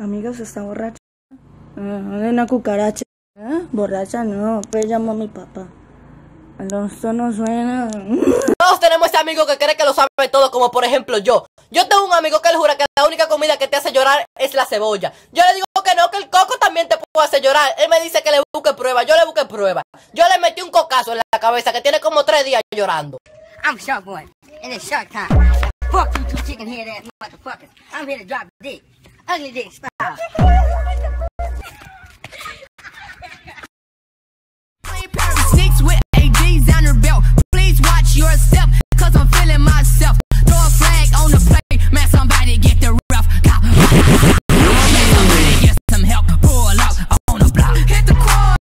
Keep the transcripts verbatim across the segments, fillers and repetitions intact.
Amiga, ¿usted está borracha? Ah, una cucaracha. ¿Ah? Borracha no, pues llamó a mi papá. Alonso no suena. Todos tenemos ese amigo que cree que lo sabe todo, como por ejemplo yo. Yo tengo un amigo que le jura que la única comida que te hace llorar es la cebolla. Yo le digo que no, que el coco también te puede hacer llorar. Él me dice que le busque pruebas, yo le busqué pruebas. Yo le metí un cocazo en la cabeza que tiene como tres días llorando. I'm Shark Boy, and it's Shark Time. Fuck you two chicken head ass motherfuckers. I'm here to drop dick. Ugly dick style. Six with A Gs on her belt. Please watch your step, cause I'm feeling myself. Throw a flag on the plate. Man, somebody get the rough. God. Man, somebody get some help. Pull up on the block. Hit the quad.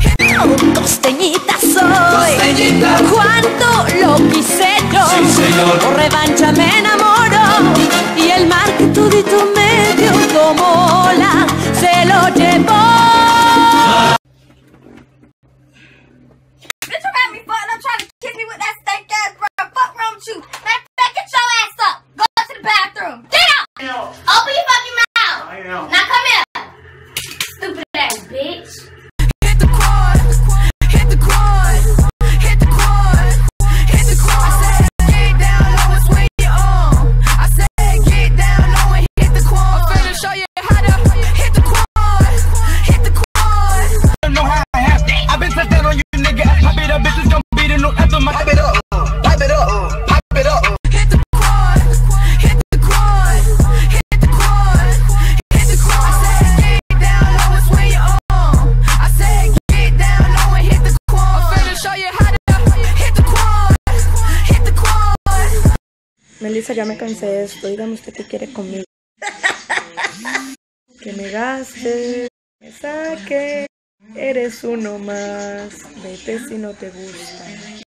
Hit the quad. Costeñita soy. Costeñita. Cuánto lo quisieron. Sí, señor. Por revancha me enamoro. Y el mar que tú di tu medio como ola se lo llevó. Melissa, ya me cansé de esto, dígame usted qué quiere conmigo. Que me gastes, me saques, eres uno más, vete si no te gusta.